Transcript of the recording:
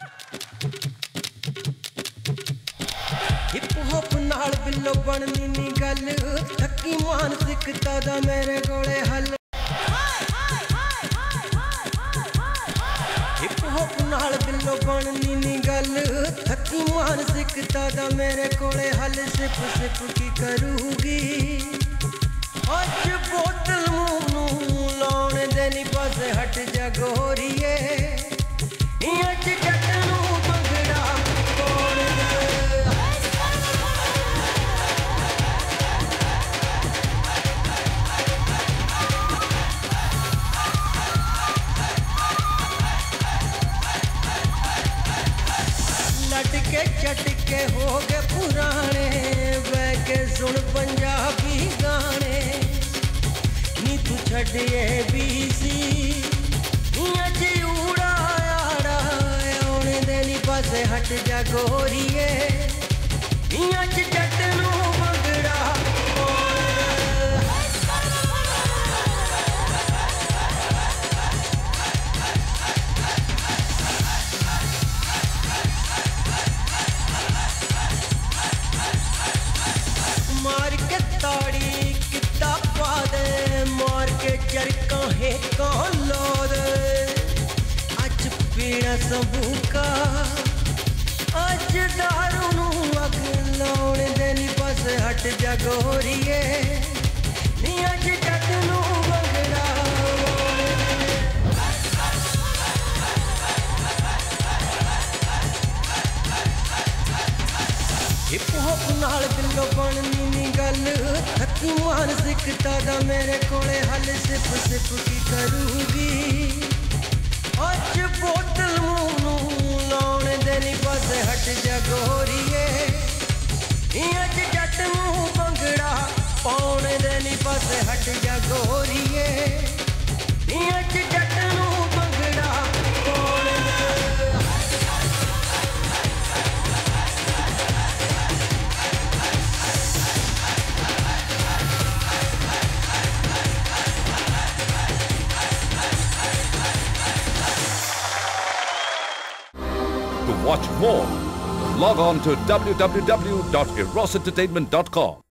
Hip hop नाल बिलो बननी नी गल थकी मानसिकता दा मेरे कोले हल। हिप हॉप नाल बिलो बननी नी गल थकी मानसिकता दा मेरे कोले हल। सिप सिप की करूगी अज बोतल मुंह नू लाउण दे नी बस हट जा गोरीए अज जट नू भंगड़ा पाउण दे। चटके हो गए पुराने बैके सुन पंजाबी गाने नी तू छड़े बीसी जी उड़ा आड़ा आने दे नी पासे हट जा गोरीए इं जट नू भंगड़ा सबूका अज दारू नू अग लाउण दे नी बस हट जा गोरीए नी अज जट नू भंगड़ा। हिप हॉप नाल बिलो बननी नी गल थकी मानसिकता दा मेरे कोले हल। सिप सिप की करूगी अज बोतल मुंह नू लाउण दे नी बस हट जा गोरीए अज जट नू भंगड़ा पाउण दे नी बस हट जा गोरीए अज जट नू भंगड़ा पाउण दे। To watch more, log on to www.erosentertainment.com.